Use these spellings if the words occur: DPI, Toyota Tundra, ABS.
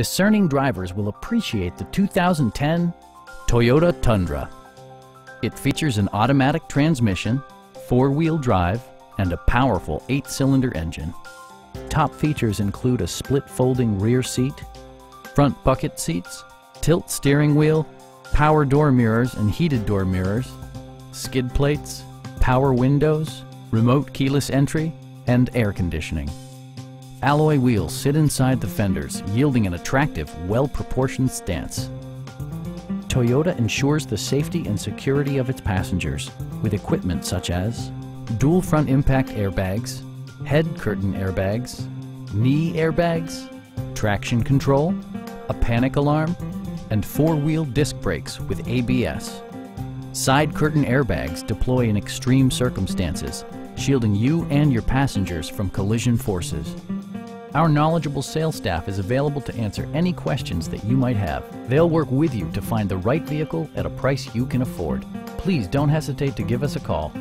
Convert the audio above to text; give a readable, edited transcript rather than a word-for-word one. discerning drivers will appreciate the 2010 Toyota Tundra. It features an automatic transmission, four-wheel drive, and a powerful 8-cylinder engine. Top features include a split folding rear seat, front bucket seats, tilt steering wheel, power door mirrors and heated door mirrors, skid plates, power windows, remote keyless entry, and air conditioning. Alloy wheels sit inside the fenders, yielding an attractive, well-proportioned stance. Toyota ensures the safety and security of its passengers with equipment such as dual front impact airbags, head curtain airbags, knee airbags, traction control, a panic alarm, and four-wheel disc brakes with ABS. Side curtain airbags deploy in extreme circumstances, shielding you and your passengers from collision forces. Our knowledgeable sales staff is available to answer any questions that you might have. They'll work with you to find the right vehicle at a price you can afford. Please don't hesitate to give us a call.